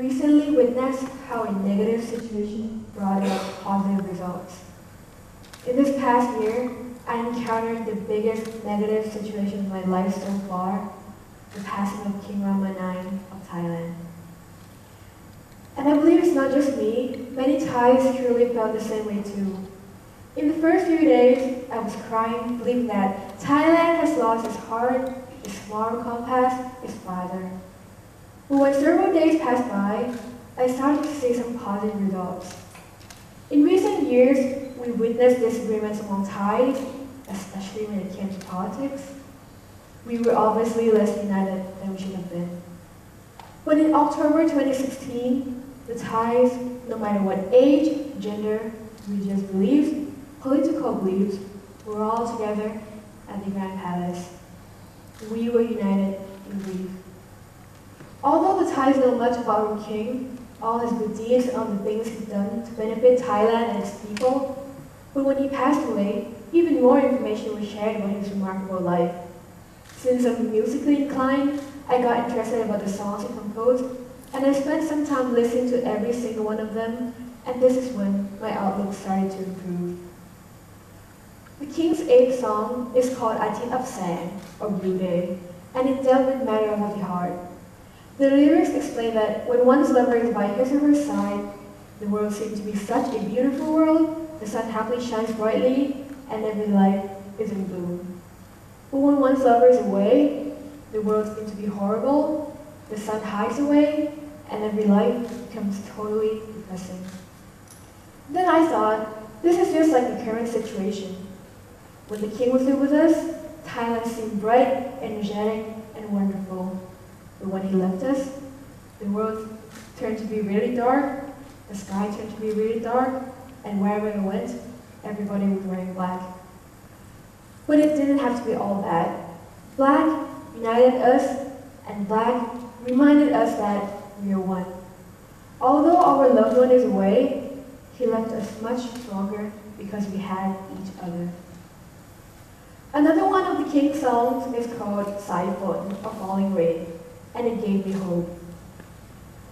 recently witnessed how a negative situation brought about positive results. In this past year, I encountered the biggest negative situation in my life so far, the passing of King Rama Nine of Thailand. And I believe it's not just me, many Thais truly felt the same way too. In the first few days, I was crying, believing that Thailand has lost its heart, its moral compass, its father. But when several days passed by, I started to see some positive results. In recent years, we witnessed disagreements among Thais, especially when it came to politics. We were obviously less united than we should have been. But in October 2016, the Thais, no matter what age, gender, religious beliefs, political beliefs, were all together at the Grand Palace. We were united in grief. Although the Thais know much about our king, all his good deeds and all the things he's done to benefit Thailand and its people, but when he passed away, even more information was shared about his remarkable life. Since I'm musically inclined, I got interested about the songs he composed, and I spent some time listening to every single one of them, and this is when my outlook started to improve. The King's eighth song is called Ati Up Sang, or Brube, and it dealt with matters of the heart. The lyrics explain that when one's lover is by his or her side, the world seems to be such a beautiful world, the sun happily shines brightly, and every life is in bloom. But when one's lover is away, the world seems to be horrible, the sun hides away, and every life becomes totally depressing. Then I thought, this is just like the current situation. When the king was there with us, Thailand seemed bright, energetic, and wonderful. But when he left us, the world turned to be really dark, the sky turned to be really dark, and wherever I went, everybody was wearing black. But it didn't have to be all bad. Black united us, and black reminded us that we are one. Although our loved one is away, he left us much stronger because we had each other. Another one of the King's songs is called Sai Bon, or Falling Rain, and it gave me hope.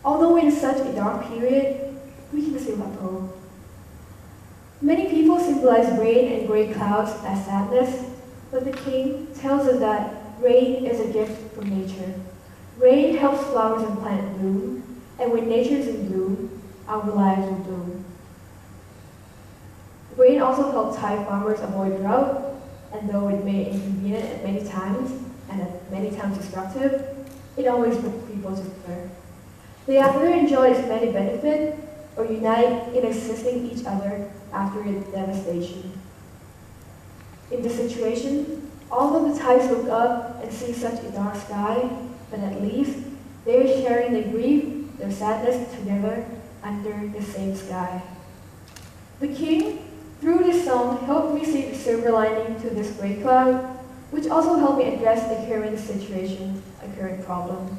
Although we're in such a dark period, we can still have hope. Many people symbolize rain and grey clouds as sadness, but the King tells us that rain is a gift from nature. Rain helps flowers and plants bloom, and when nature is in bloom, our lives will bloom. Rain also helps Thai farmers avoid drought, and though it may be inconvenient at many times, and at many times destructive, it always brings people together. They either enjoy its many benefits, or unite in assisting each other after its devastation. In this situation, although the Thais look up and see such a dark sky, but at least they are sharing their grief, their sadness together under the same sky. The King, through this song, helped me see the silver lining to this grey cloud, which also helped me address the current situation, a current problem.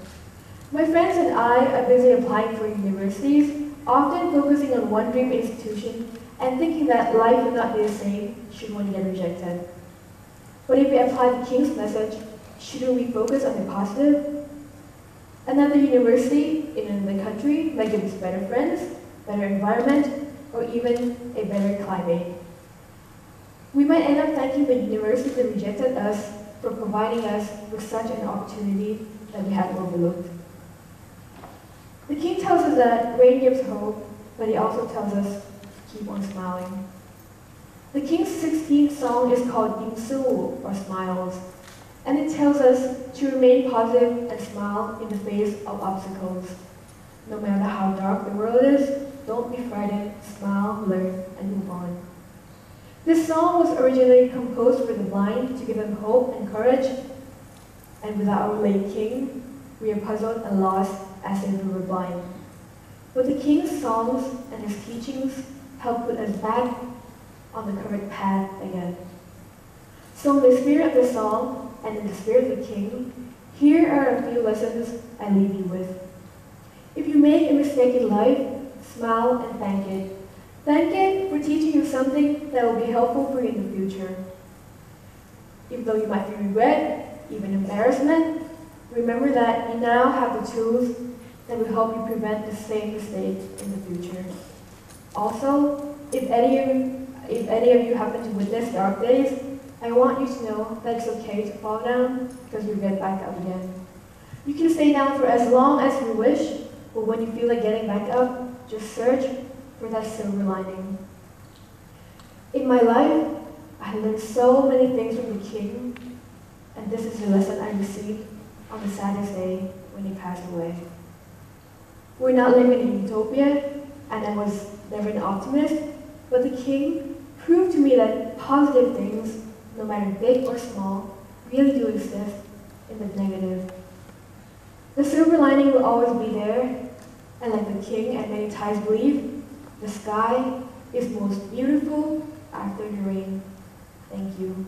My friends and I are busy applying for universities, often focusing on one dream institution and thinking that life will not be the same should one get rejected. But if we apply the King's message, shouldn't we focus on the positive? Another university in another country might give us better friends, better environment, or even a better climate. We might end up thanking the university that rejected us for providing us with such an opportunity that we had overlooked. The King tells us that rain gives hope, but he also tells us to keep on smiling. The King's 16th song is called Imsu, or Smiles, and it tells us to remain positive and smile in the face of obstacles. No matter how dark the world is, don't be frightened, smile, learn, and move on. This song was originally composed for the blind to give them hope and courage, and without our late king, we are puzzled and lost as if we were blind. But the King's songs and his teachings help put us back on the correct path again. So in the spirit of the song, and in the spirit of the King, here are a few lessons I leave you with. If you make a mistake in life, smile and thank it. Thank it for teaching you something that will be helpful for you in the future. Even though you might feel regret, even embarrassment, remember that you now have the tools that would help you prevent the same mistake in the future. Also, if any of you happen to witness dark days, I want you to know that it's okay to fall down because you'll get back up again. You can stay down for as long as you wish, but when you feel like getting back up, just search for that silver lining. In my life, I learned so many things from the king, and this is the lesson I received on the saddest day when he passed away. We're not living in utopia, and I was never an optimist, but the king proved to me that positive things, no matter big or small, really do exist in the negative. The silver lining will always be there, and like the king and many Thais believe, the sky is most beautiful after the rain. Thank you.